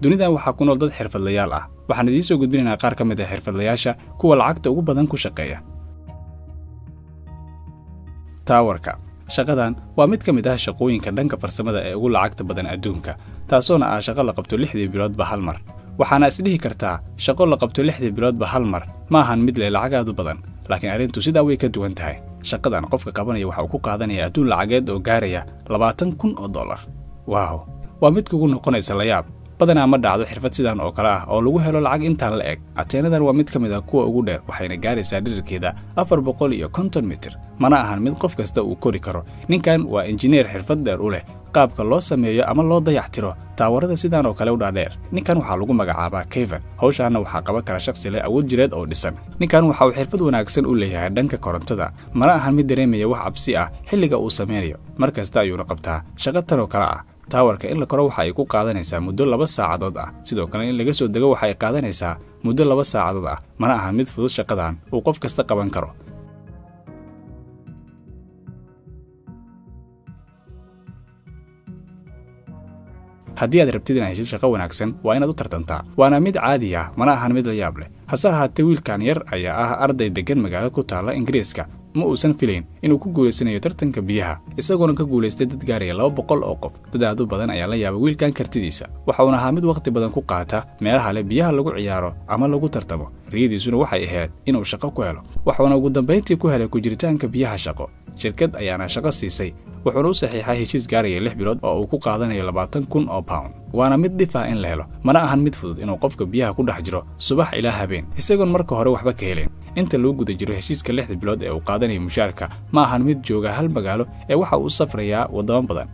dunidan waxaa ku nool dad xirfadlayaal ah waxaan idin soo gudbinaynaa qaar ka mid ah xirfadlayaasha kuwa lacagta ugu badan ku shaqeeya taawarka shaqadan waa mid ka mid ah shaqooyinka dhanka farsamada ee ugu lacagta badan adduunka taasoona ah shaqo la qabto 6 biloodba hal mar waxaana isdhihi kartaa shaqo la qabto 6 biloodba hal mar ma ahan mid leh lacagaadu badan laakiin arrintu sidaa way ka duwan tahay shaqadan qofka qabanaya waxa uu ku qaadanayaa adduun lacageed oo gaaraya $20,000 waaw waa mid kugu noqonaysa la yaab badanaa ma dhacdo xirfad sidan oo kala ah oo lagu helo lacag intaan la eeg ateenadan waa mid kamid ah kuwa ugu dheer waxayna gaaraysaa dhererkeeda 450 mitir mana ahan mid qof kasta uu kori karo ninkan waa injineer xirfad dheer u leh qaabka loo sameeyo ama loo dayactiro taawarada sidan oo kale u dhaadheer ninkan waxaa lagu magacaabaa Kevin hawshaana waxaa qaba kara shakhsi leh awood jireed oo dhisan ninkan waxa uu xirfad wanaagsan u leeyahay dhanka korontada mana ahan mid dareemaya wax cabsi ah xilliga uu sameeyo markasta ayuu qabtaa shaqo tan oo kala ah taawarka in la koro waxa ay ku qaadanaysaa muddo 2 saacadood ah sidoo kale in laga soo dago waxa ay qaadanaysaa muddo 2 saacadood ah mana aha mid fudud shaqadan oo qof kasta qaban karo haddii aad rabtid inaad heshid shaqo wanaagsan waa inaad u tartantaa waana mid caadi ah mana aha mid la yaab leh hase ahaatee wiilkan yar ayaa ah arday degan magaalo ku taala Ingiriiska ma uusan filayn inuu ku guuleysanayo tartanka biyaha isagoo ka guuleystay dad gaaraya 200 oo qof dadaadu badan ayaa la yaabay wiilkan kartidiisa waxa uu ahaa mid waqti badan ku qaata meelaha leh biyaha lagu ciyaaro ama lagu tartamo riyadiisuna waxay ahayd inuu shaqo ku helo waxa uu ugu dambeyntii ku helay ku jiritaanka biyaha shaqo shirkad ayaana shaqo siisay wuxuu u saxiixay heshiis gaaraya 6 bilood oo uu ku qaadanayo £20,000 waana mid difaac in la helo mana ahan mid fudud inuu qofka biyaha ku dhex jiro subax ilaa habeen isagoon marka hore waxba ka heleen inta lagu guda jiro heshiiska 6 bilood ee uu qaadanayo mushaarka ma ahan mid jooga hal magaalo ee waxa uu safrayaa wadamo badan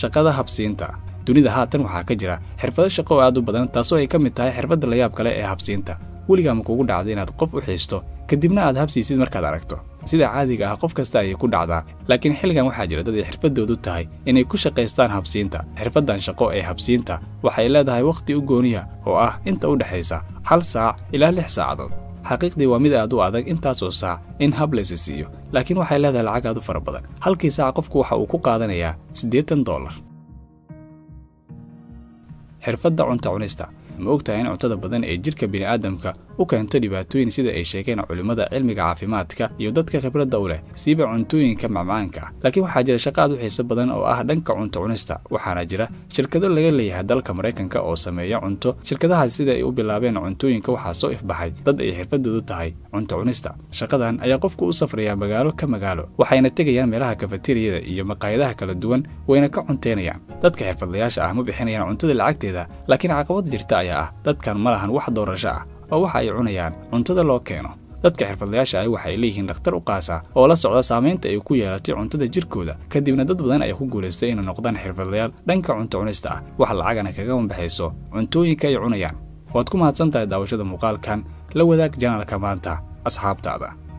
shaqada habsiinta dunida haatan waxa ka jira xirfado shaqo aad u badan taasoo ay ka mid tahay xirfadda la yaab kale ee habsiinta waliga ma kugu dhacday inaad qof u xiisto kadibna aad habsiisid markaad aragto sida caadiga ah qof kasta ay ku dhacdaa laakiin xilligan waxa jira dad xirfadoodu tahay inay ku shaqeystaan habsiinta xirfadan shaqo ee habsiinta waxay leedahay waqti u gooniya oo ah inta u dhaxaysa 1 saac ilaa 6 saacadood xaqiiqdii waa mid aad u adag intaas oo saac in habless siiyo laakiin waxay leedahay lacag aad u fara badan halkii saac qofku waxa uu ku qaadanayaa $80 xirfada cunta cunista ma ogtahay in cuntada badan ee jirka bini'aadamka u keento dhibaatooyin sida ay sheegeen culimada cilmiga caafimaadka iyo dadka khibradda u leh siiba cuntooyinka macmaanka laakiin waxa jira shaqo aad u xiiso badan oo ah dhanka cunto cunista waxaana jira shirkado laga leeyahay dalka Mareykanka oo sameeya cunto shirkadaha sida ay u bilaabeen cuntooyinka waxa soo ifbaxay dad ay xirfadoodu tahay cunto cunista shaqadan ayaa qofku u safraya magaalo ka magaalo waxayna tagayaan meelaha cafeteriada iyo maqaayadaha kala duwan wayna ka cunteynayaan dadka xirfadlayaasha ah ma bixinayaan cuntada lacagteeda laakiin caqabad jirta dadkan ma lahan wax doorasho ah oo waxa ay cunayaan cuntada loo keeno dadka xirfadlayaasha ay waxay leeyihiin dhakhtar u qaasa oo la socda saameynta ay ku yeelatay cuntada jirkooda kadibna dad badan ay ku guuleystay inay noqdaan xirfadlayaal dhanka cunto cunista ah wax lacagana kaga wanbaxayso cuntooyinka ay cunayaan waad ku mahadsantahay daawashada muuqaalkan la wadaag channelka maanta asxaabtaada